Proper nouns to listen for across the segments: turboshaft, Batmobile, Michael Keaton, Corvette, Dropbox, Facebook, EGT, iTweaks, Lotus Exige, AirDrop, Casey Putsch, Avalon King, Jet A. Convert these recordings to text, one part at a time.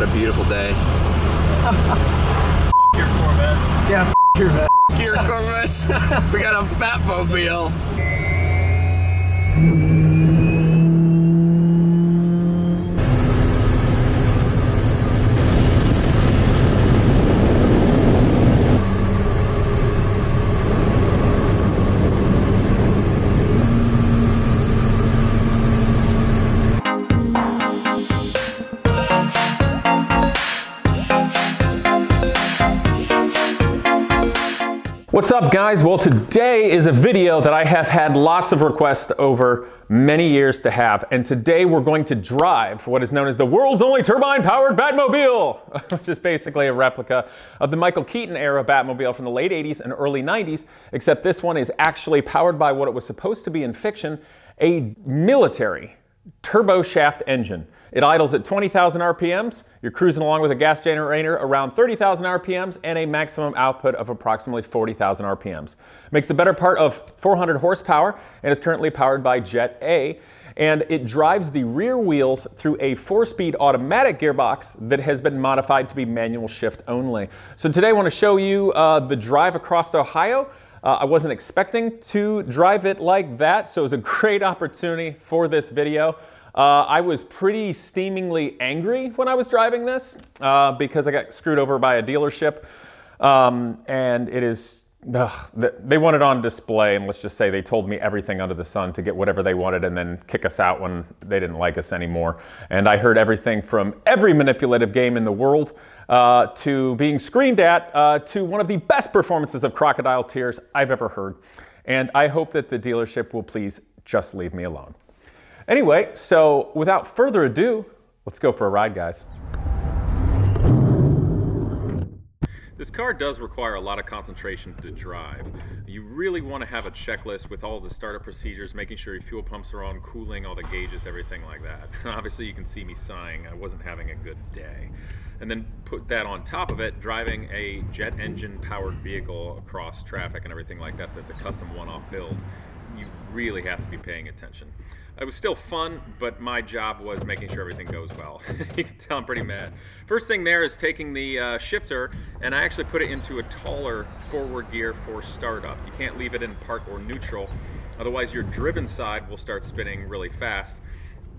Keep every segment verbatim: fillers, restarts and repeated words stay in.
What a beautiful day. F your Corvettes. Yeah, f your Corvettes. F your Corvettes. We got a Batmobile. What's up, guys? Well, today is a video that I have had lots of requests over many years to have, and today we're going to drive what is known as the world's only turbine-powered Batmobile, which is basically a replica of the Michael Keaton era Batmobile from the late eighties and early nineties, except this one is actually powered by what it was supposed to be in fiction, a military turboshaft engine. It idles at twenty thousand R P Ms. You're cruising along with a gas generator around thirty thousand R P Ms and a maximum output of approximately forty thousand R P Ms. Makes the better part of four hundred horsepower and is currently powered by Jet A. And it drives the rear wheels through a four-speed automatic gearbox that has been modified to be manual shift only. So today I want to show you uh, the drive across Ohio. Uh, I wasn't expecting to drive it like that, so it was a great opportunity for this video. Uh, I was pretty steamingly angry when I was driving this uh, because I got screwed over by a dealership, um, and it is, ugh, they want it on display, and let's just say they told me everything under the sun to get whatever they wanted and then kick us out when they didn't like us anymore. And I heard everything from every manipulative game in the world uh, to being screamed at uh, to one of the best performances of crocodile tears I've ever heard. And I hope that the dealership will please just leave me alone. Anyway, so without further ado, let's go for a ride, guys. This car does require a lot of concentration to drive. You really want to have a checklist with all the startup procedures, making sure your fuel pumps are on, cooling, all the gauges, everything like that. Obviously, you can see me sighing. I wasn't having a good day. And then put that on top of it, driving a jet engine powered vehicle across traffic and everything like that. That's a custom one-off build. You really have to be paying attention. It was still fun, but my job was making sure everything goes well. You can tell I'm pretty mad. First thing there is taking the uh, shifter, and I actually put it into a taller forward gear for startup. You can't leave it in park or neutral, otherwise your driven side will start spinning really fast,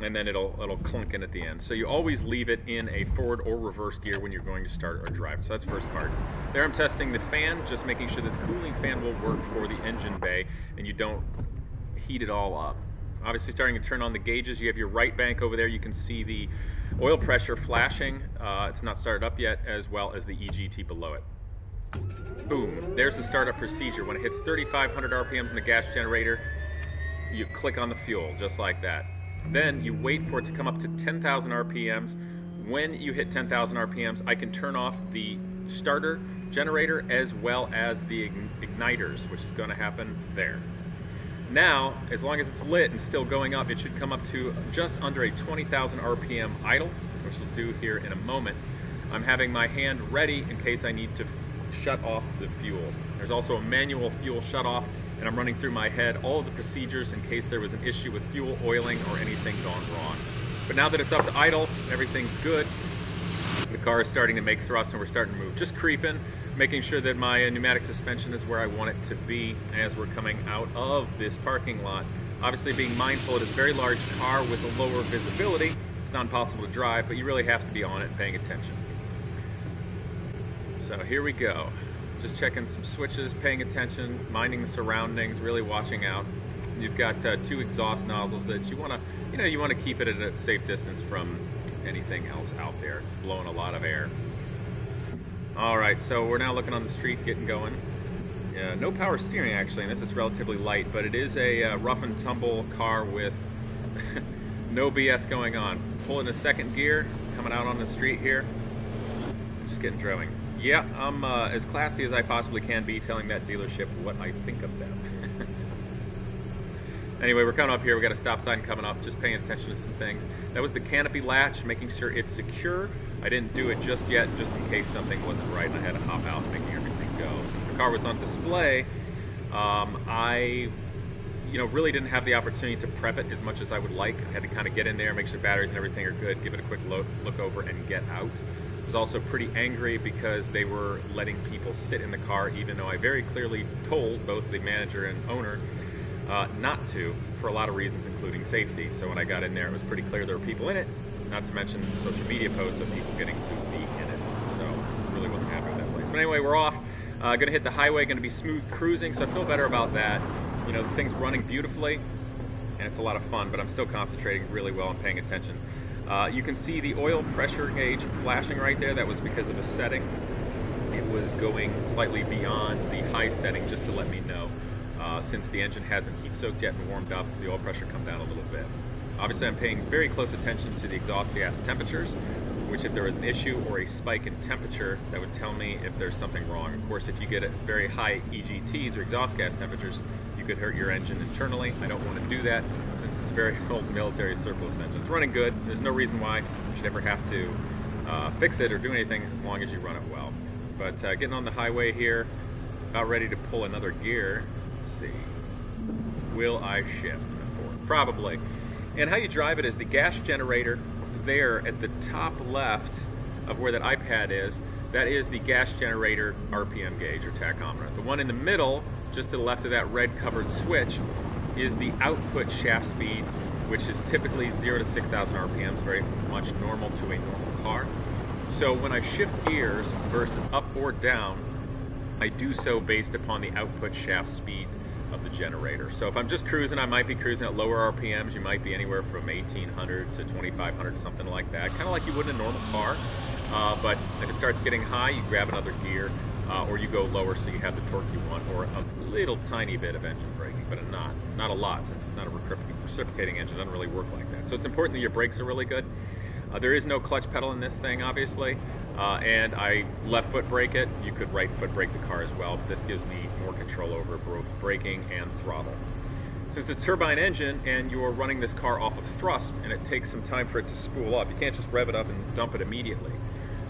and then it'll, it'll clunk in at the end. So you always leave it in a forward or reverse gear when you're going to start or drive. So that's the first part. There I'm testing the fan, just making sure that the cooling fan will work for the engine bay, and you don't heat it all up. Obviously starting to turn on the gauges. You have your right bank over there. You can see the oil pressure flashing. Uh, it's not started up yet, as well as the E G T below it. Boom, there's the startup procedure. When it hits thirty-five hundred R P Ms in the gas generator, you click on the fuel, just like that. Then you wait for it to come up to ten thousand R P Ms. When you hit ten thousand R P Ms, I can turn off the starter generator as well as the igniters, which is gonna happen there. Now, as long as it's lit and still going up, it should come up to just under a twenty thousand R P M idle, which we'll do here in a moment. I'm having my hand ready in case I need to shut off the fuel. There's also a manual fuel shutoff, and I'm running through my head all of the procedures in case there was an issue with fuel oiling or anything gone wrong. But now that it's up to idle, everything's good. The car is starting to make thrust, and we're starting to move, just creeping. Making sure that my pneumatic suspension is where I want it to be as we're coming out of this parking lot. Obviously being mindful, it is a very large car with a lower visibility. It's not impossible to drive, but you really have to be on it paying attention. So here we go. Just checking some switches, paying attention, minding the surroundings, really watching out. You've got uh, two exhaust nozzles that you want to, you know, you want to keep it at a safe distance from anything else out there. It's blowing a lot of air. All right, so we're now looking on the street, getting going. Yeah, no power steering actually, and this is relatively light, but it is a uh, rough and tumble car with no B S going on. Pulling the second gear, coming out on the street here. Just getting driving. Yeah, I'm uh, as classy as I possibly can be, telling that dealership what I think of them. Anyway, we're coming up here, we got a stop sign coming up, just paying attention to some things. That was the canopy latch, making sure it's secure. I didn't do it just yet, just in case something wasn't right and I had to hop out, making everything go. Since the car was on display, um, I you know, really didn't have the opportunity to prep it as much as I would like. I had to kind of get in there, make sure batteries and everything are good, give it a quick look, look over, and get out. I was also pretty angry because they were letting people sit in the car, even though I very clearly told both the manager and owner uh, not to, for a lot of reasons, including safety. So when I got in there, it was pretty clear there were people in it, not to mention social media posts of people getting to be in it. So really wasn't happy with that place. But anyway, we're off. Uh, gonna hit the highway, gonna be smooth cruising, so I feel better about that. You know, the thing's running beautifully, and it's a lot of fun, but I'm still concentrating really well and paying attention. Uh, you can see the oil pressure gauge flashing right there. That was because of a setting. It was going slightly beyond the high setting just to let me know. Uh, since the engine hasn't heat-soaked yet and warmed up, the oil pressure come down a little bit. Obviously, I'm paying very close attention to the exhaust gas temperatures, which if there was an issue or a spike in temperature, that would tell me if there's something wrong. Of course, if you get at very high E G Ts or exhaust gas temperatures, you could hurt your engine internally. I don't want to do that since it's a very old military surplus engine. It's running good. There's no reason why you should ever have to uh, fix it or do anything as long as you run it well. But uh, getting on the highway here, about ready to pull another gear. Let's see. Will I shift? Probably. And how you drive it is the gas generator there at the top left of where that iPad is, that is the gas generator R P M gauge or tachometer. The one in the middle, just to the left of that red covered switch, is the output shaft speed, which is typically zero to six thousand R P Ms, very much normal to a normal car. So when I shift gears versus up or down, I do so based upon the output shaft speed of the generator. So if I'm just cruising, I might be cruising at lower R P Ms. You might be anywhere from eighteen hundred to twenty-five hundred, something like that, kind of like you would in a normal car. Uh, but if it starts getting high, you grab another gear, uh, or you go lower so you have the torque you want, or a little tiny bit of engine braking, but not not a lot, since it's not a reciprocating engine. It doesn't really work like that. So it's important that your brakes are really good. Uh, there is no clutch pedal in this thing, obviously, uh, and I left foot brake it. You could right foot brake the car as well. This gives me more control over both braking and throttle. Since it's a turbine engine and you're running this car off of thrust, and it takes some time for it to spool up, you can't just rev it up and dump it immediately.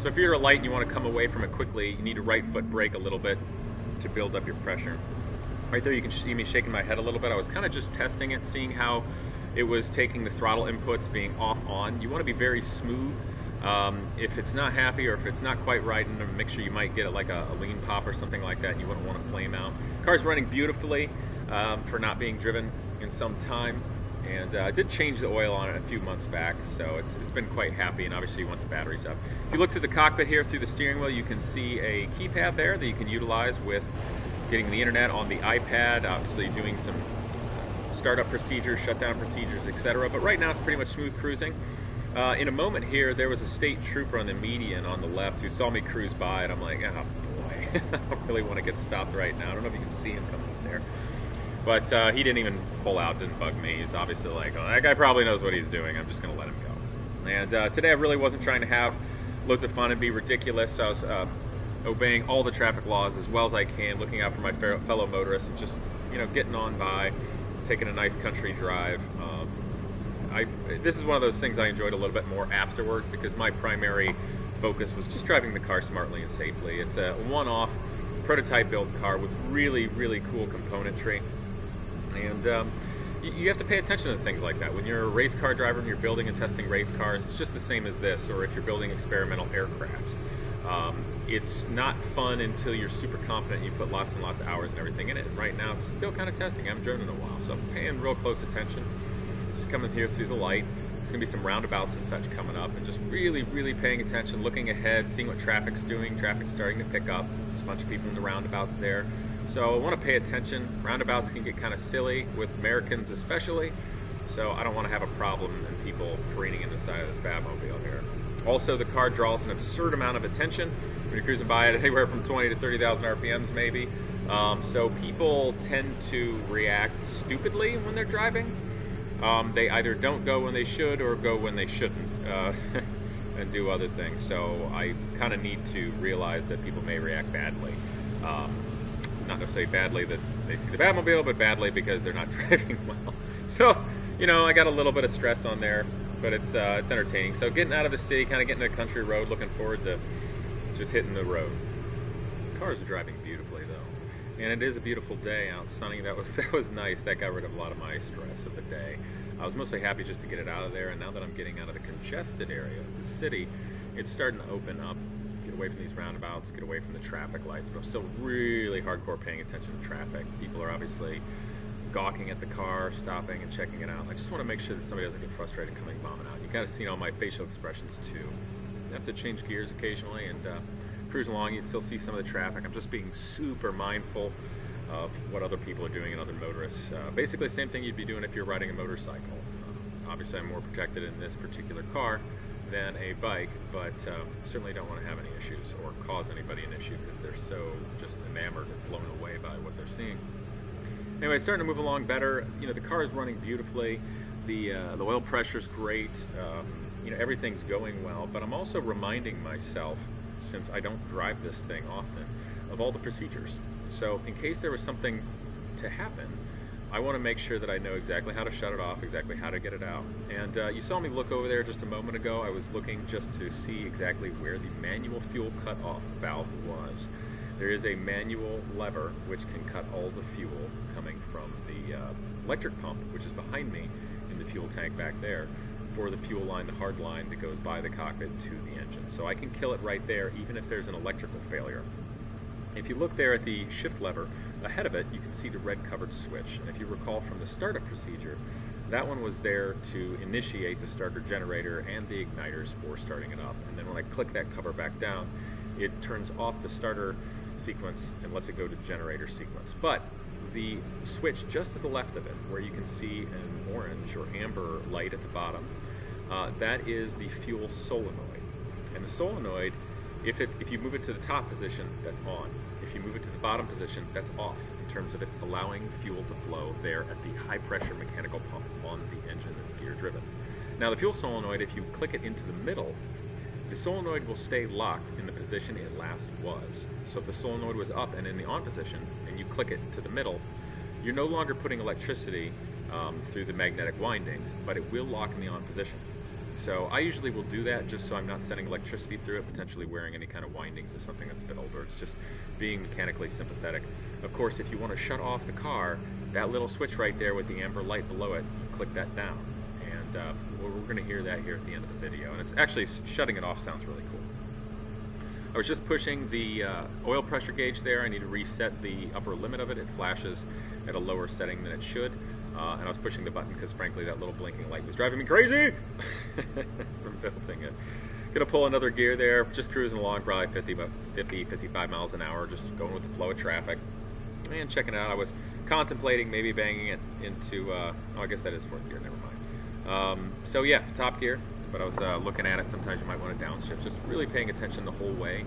So if you're at a light and you want to come away from it quickly, you need to right foot brake a little bit to build up your pressure. Right there you can see me shaking my head a little bit. I was kind of just testing it, seeing how it was taking the throttle inputs, being off, on. You want to be very smooth. Um, if it's not happy or if it's not quite right in the mixture, you might get it like a, a lean pop or something like that, and you wouldn't want to flame out. The car's running beautifully um, for not being driven in some time, and uh, I did change the oil on it a few months back, so it's, it's been quite happy, and obviously you want the batteries up. If you look to the cockpit here through the steering wheel, you can see a keypad there that you can utilize with getting the internet on the iPad, obviously doing some startup procedures, shutdown procedures, et cetera. But right now it's pretty much smooth cruising. Uh, in a moment here, there was a state trooper on the median on the left who saw me cruise by, and I'm like, oh boy, I don't really want to get stopped right now. I don't know if you can see him coming up there. But uh, he didn't even pull out, didn't bug me. He's obviously like, oh, that guy probably knows what he's doing. I'm just going to let him go. And uh, today I really wasn't trying to have loads of fun and be ridiculous. So I was uh, obeying all the traffic laws as well as I can, looking out for my fellow motorists, and just, you know, getting on by, taking a nice country drive. Um, I, this is one of those things I enjoyed a little bit more afterward, because my primary focus was just driving the car smartly and safely. It's a one-off prototype build car with really, really cool componentry. And um, you, you have to pay attention to things like that. When you're a race car driver and you're building and testing race cars, it's just the same as this, or if you're building experimental aircraft. Um, it's not fun until you're super confident and you put lots and lots of hours and everything in it. And right now, it's still kind of testing. I haven't driven in a while, so I'm paying real close attention. Just coming here through the light. There's going to be some roundabouts and such coming up, and just really, really paying attention, looking ahead, seeing what traffic's doing. Traffic's starting to pick up. There's a bunch of people in the roundabouts there. So I want to pay attention. Roundabouts can get kind of silly, with Americans especially. So I don't want to have a problem and people careening in the side of the Batmobile here. Also, the car draws an absurd amount of attention when you're cruising by it, anywhere from twenty to thirty thousand R P Ms maybe. Um, so people tend to react stupidly when they're driving. Um, they either don't go when they should or go when they shouldn't uh, and do other things. So I kind of need to realize that people may react badly. Um, not necessarily badly that they see the Batmobile, but badly because they're not driving well. So, you know, I got a little bit of stress on there. But it's, uh, it's entertaining. So getting out of the city, kind of getting to a country road, looking forward to just hitting the road. Cars are driving beautifully, though. And it is a beautiful day out, sunny. That was that was nice. That got rid of a lot of my stress of the day. I was mostly happy just to get it out of there, and now that I'm getting out of the congested area of the city, it's starting to open up, get away from these roundabouts, get away from the traffic lights, but I'm still really hardcore paying attention to traffic. People are obviously gawking at the car, stopping and checking it out. I just want to make sure that somebody doesn't get frustrated coming bombing out. You've got to see all my facial expressions too. I have to change gears occasionally and uh, cruise along. You can still see some of the traffic. I'm just being super mindful of what other people are doing and other motorists. Uh, basically the same thing you'd be doing if you're riding a motorcycle. Uh, obviously I'm more protected in this particular car than a bike, but uh, certainly don't want to have any issues or cause anybody an issue because they're so just enamored and blown away by what they're seeing. Anyway, it's starting to move along better. You know, the car is running beautifully. The, uh, the oil pressure's great. Um, you know, everything's going well, but I'm also reminding myself, since I don't drive this thing often, of all the procedures. So in case there was something to happen, I want to make sure that I know exactly how to shut it off, exactly how to get it out. And uh, you saw me look over there just a moment ago. I was looking just to see exactly where the manual fuel cutoff valve was. There is a manual lever which can cut all the fuel coming from the uh, electric pump, which is behind me in the fuel tank back there, for the fuel line, the hard line that goes by the cockpit to the engine. So I can kill it right there even if there's an electrical failure. If you look there at the shift lever ahead of it, you can see the red covered switch. And if you recall from the startup procedure, that one was there to initiate the starter generator and the igniters for starting it up. And then when I click that cover back down, it turns off the starter sequence and lets it go to the generator sequence. But the switch just to the left of it, where you can see an orange or amber light at the bottom, uh, that is the fuel solenoid. And the solenoid, if, it, if you move it to the top position, that's on. If you move it to the bottom position, that's off, in terms of it allowing fuel to flow there at the high pressure mechanical pump on the engine that's gear driven. Now the fuel solenoid, if you click it into the middle, the solenoid will stay locked in the position it last was. So if the solenoid was up and in the on position, and you click it to the middle, you're no longer putting electricity um, through the magnetic windings, but it will lock in the on position. So I usually will do that just so I'm not sending electricity through it, potentially wearing any kind of windings or something that's a bit older. It's just being mechanically sympathetic. Of course, if you want to shut off the car, that little switch right there with the amber light below it, you click that down. And uh, we're, we're going to hear that here at the end of the video. And it's actually, shutting it off sounds really cool. I was just pushing the uh, oil pressure gauge there. I need to reset the upper limit of it. It flashes at a lower setting than it should. Uh, and I was pushing the button because, frankly, that little blinking light was driving me crazy from building it. Gonna pull another gear there, just cruising along, probably fifty, about fifty, fifty-five miles an hour, just going with the flow of traffic and checking it out. I was contemplating maybe banging it into, uh, oh, I guess that is fourth gear, never mind. Um, so, yeah, top gear. But I was uh, looking at it. Sometimes you might want to downshift, just really paying attention the whole way.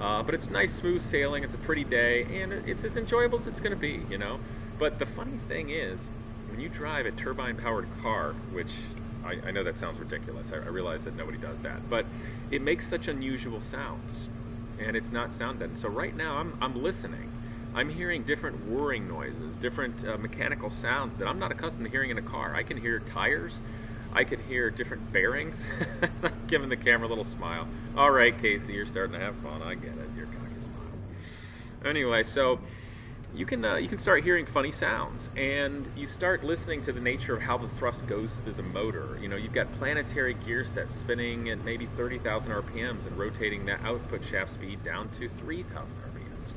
Uh, but it's nice, smooth sailing. It's a pretty day, and it's as enjoyable as it's going to be, you know. But the funny thing is, when you drive a turbine-powered car, which I, I know that sounds ridiculous. I, I realize that nobody does that. But it makes such unusual sounds, and it's not sound deadened. So right now, I'm, I'm listening. I'm hearing different whirring noises, different uh, mechanical sounds that I'm not accustomed to hearing in a car. I can hear tires. I could hear different bearings. Giving the camera a little smile. All right, Casey, you're starting to have fun. I get it. You're cocky smile. Anyway, so you can uh, you can start hearing funny sounds, and you start listening to the nature of how the thrust goes through the motor. You know, you've got planetary gear sets spinning at maybe thirty thousand R P Ms and rotating that output shaft speed down to three thousand R P Ms.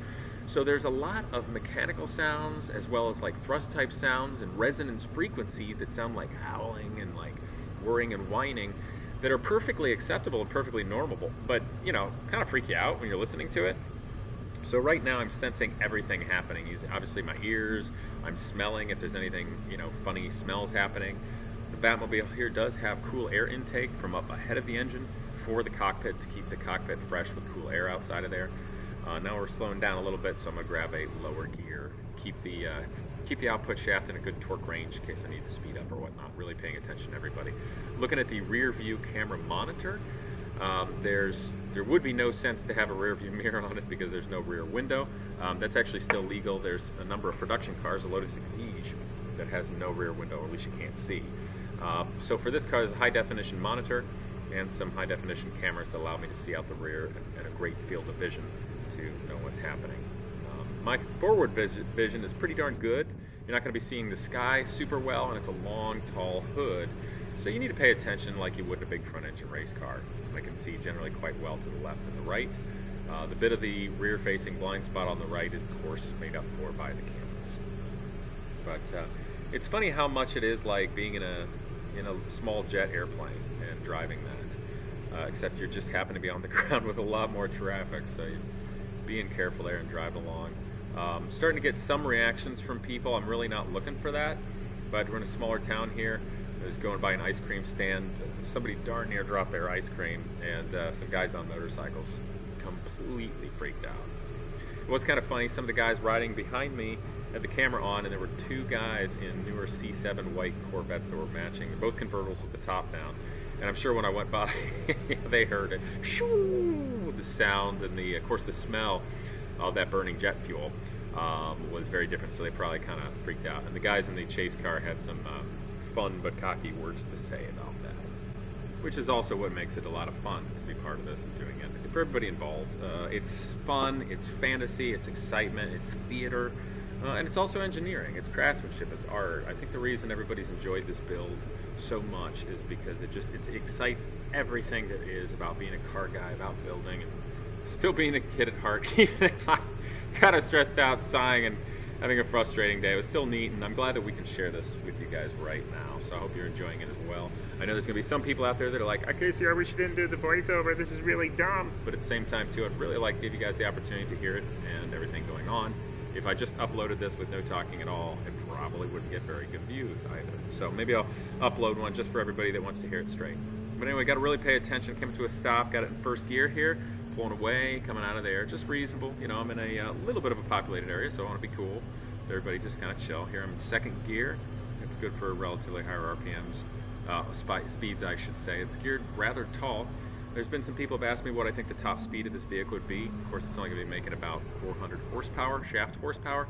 So there's a lot of mechanical sounds as well as like thrust type sounds and resonance frequencies that sound like howling and like whirring and whining that are perfectly acceptable and perfectly normal, but you know, kind of freak you out when you're listening to it. So right now I'm sensing everything happening using obviously my ears. I'm smelling if there's anything, you know, funny smells happening. The Batmobile here does have cool air intake from up ahead of the engine for the cockpit to keep the cockpit fresh with cool air outside of there. Uh, now we're slowing down a little bit, so I'm gonna grab a lower gear, keep the uh, keep the output shaft in a good torque range in case I need to speed up or whatnot. Really paying attention to everybody. Looking at the rear view camera monitor, um, there's there would be no sense to have a rear view mirror on it because there's no rear window. Um, that's actually still legal. There's a number of production cars, the Lotus Exige, that has no rear window, or at least you can't see. Uh, so for this car, there's a high definition monitor and some high definition cameras that allow me to see out the rear and, and a great field of vision to know what's happening. Um, my forward vision is pretty darn good. You're not going to be seeing the sky super well, and it's a long, tall hood. So you need to pay attention like you would in a big front engine race car. I can see generally quite well to the left and the right. Uh, the bit of the rear-facing blind spot on the right is, of course, made up for by the cameras. But uh, it's funny how much it is like being in a in a small jet airplane and driving that, uh, except you just happen to be on the ground with a lot more traffic, so you're being careful there and driving along. Um, starting to get some reactions from people. I'm really not looking for that, but we're in a smaller town here. I was going by an ice cream stand. Somebody darn near dropped their ice cream, and uh, some guys on motorcycles completely freaked out. It was kind of funny, some of the guys riding behind me had the camera on, and there were two guys in newer C seven white Corvettes that were matching. They're both convertibles with the top down, and I'm sure when I went by, they heard it. Shoo! The sound and, the, of course, the smell of that burning jet fuel um, was very different, so they probably kind of freaked out. And the guys in the chase car had some um, fun but cocky words to say about that, which is also what makes it a lot of fun to be part of this and doing it. For everybody involved, uh, it's fun, it's fantasy, it's excitement, it's theater, uh, and it's also engineering, it's craftsmanship, it's art. I think the reason everybody's enjoyed this build so much is because it just it excites everything that is about being a car guy, about building, and still being a kid at heart. Even if I kind of stressed out, sighing, and having a frustrating day, it was still neat, and I'm glad that we can share this with you guys right now, so I hope you're enjoying it as well. I know there's going to be some people out there that are like, okay, sir, I wish you didn't do the voiceover, this is really dumb. But at the same time, too, I'd really like to give you guys the opportunity to hear it and everything going on. If I just uploaded this with no talking at all, it probably wouldn't get very good views either. So maybe I'll upload one just for everybody that wants to hear it straight. But anyway, got to really pay attention. Came to a stop, got it in first gear here. Pulling away, coming out of there, just reasonable. You know, I'm in a uh, little bit of a populated area, so I want to be cool. Everybody just kind of chill here. I'm in second gear. It's good for relatively higher R P Ms, uh, sp speeds, I should say. It's geared rather tall. There's been some people have asked me what I think the top speed of this vehicle would be. Of course, it's only going to be making about four hundred horsepower, shaft horsepower,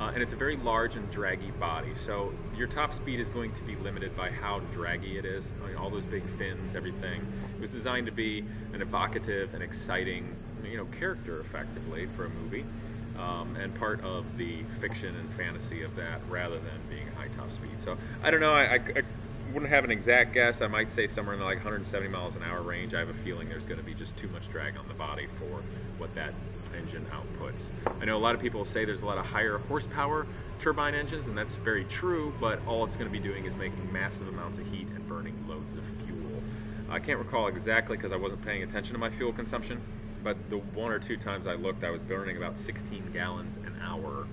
uh, and it's a very large and draggy body. So your top speed is going to be limited by how draggy it is. I mean, all those big fins, everything. It was designed to be an evocative and exciting, you know, character effectively for a movie, um, and part of the fiction and fantasy of that rather than being a high top speed. So I don't know, I, I, I wouldn't have an exact guess. I might say somewhere in the like one hundred seventy miles an hour range. I have a feeling there's going to be just too much drag on the body for what that engine outputs. I know a lot of people say there's a lot of higher horsepower turbine engines, and that's very true, but all it's going to be doing is making massive amounts of heat and burning loads of fuel. I can't recall exactly because I wasn't paying attention to my fuel consumption, but the one or two times I looked, I was burning about sixteen gallons an hour,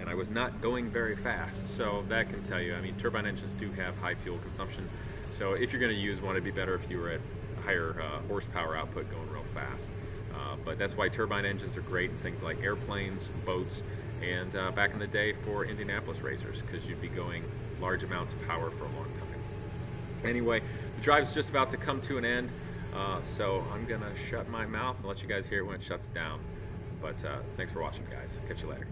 and I was not going very fast. So that can tell you, I mean, turbine engines do have high fuel consumption, so if you're going to use one, it'd be better if you were at higher uh, horsepower output going real fast. Uh, but that's why turbine engines are great in things like airplanes, boats, and uh, back in the day for Indianapolis racers, because you'd be going large amounts of power for a long time. Anyway, drive's just about to come to an end, uh, so I'm gonna shut my mouth and let you guys hear it when it shuts down. But uh, thanks for watching, guys. Catch you later.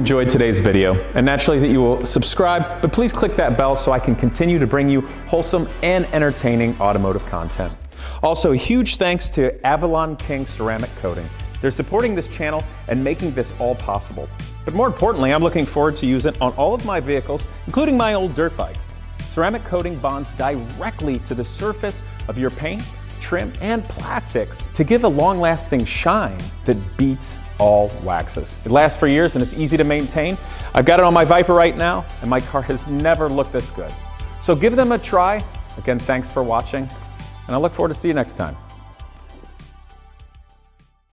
Enjoyed today's video, and naturally that you will subscribe, but please click that bell so I can continue to bring you wholesome and entertaining automotive content. Also, huge thanks to Avalon King Ceramic Coating. They're supporting this channel and making this all possible. But more importantly, I'm looking forward to using it on all of my vehicles, including my old dirt bike. Ceramic coating bonds directly to the surface of your paint, trim, and plastics to give a long-lasting shine that beats all waxes. It lasts for years and it's easy to maintain. I've got it on my Viper right now, and my car has never looked this good. So give them a try. Again, thanks for watching, and I look forward to see you next time.